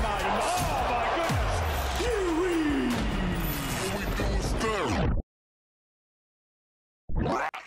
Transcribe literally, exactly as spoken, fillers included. dynamite. Oh, my goodness. Here we go. All we do is stare.